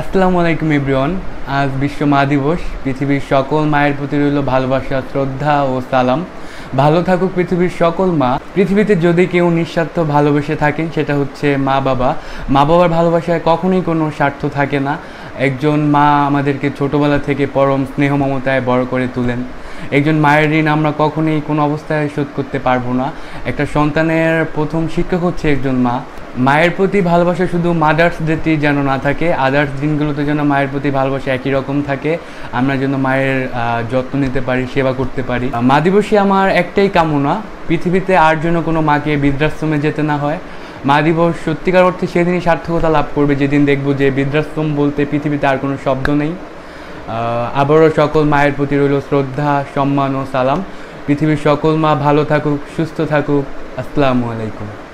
আসসালামুআলাইকুম everyone. আজ বিশ্ব মা দিবস। পৃথিবীর সকল মায়ের প্রতি রইল ভালোবাসা, শ্রদ্ধা ও সালাম। ভালো থাকুক পৃথিবীর সকল মা। পৃথিবীতে যদি কেউ নিঃস্বার্থ ভালোবেসে থাকেন সেটা হচ্ছে মা বাবা। মা বাবার ভালোবাসায় কখনোই কোনো স্বার্থ থাকে না। একজন মা আমাদেরকে ছোটোবেলা থেকে পরম স্নেহ মমতায় বড় করে তোলেন। একজন মায়ের ঋণ আমরা কখনোই কোনো অবস্থায় শোধ করতে পারবো না। একটা সন্তানের প্রথম শিক্ষক হচ্ছে একজন মা। মায়ের প্রতি ভালোবাসা শুধু মাদার্স ডেতেই যেন না থাকে, আদার্স দিনগুলোতে যেন মায়ের প্রতি ভালোবাসা একই রকম থাকে। আমরা যেন মায়ের যত্ন নিতে পারি, সেবা করতে পারি। মা দিবসে আমার একটাই কামনা, পৃথিবীতে আর যেন কোনো মাকে বৃদ্ধাশ্রমে যেতে না হয়। মা দিবস সত্যিকার অর্থে সেদিনই সার্থকতা লাভ করবে যেদিন দেখবো যে বৃদ্ধাশ্রম বলতে পৃথিবীতে আর কোনো শব্দ নেই। আবারও সকল মায়ের প্রতি রইল শ্রদ্ধা, সম্মান ও সালাম। পৃথিবীর সকল মা ভালো থাকুক, সুস্থ থাকুক। আসসালামু আলাইকুম।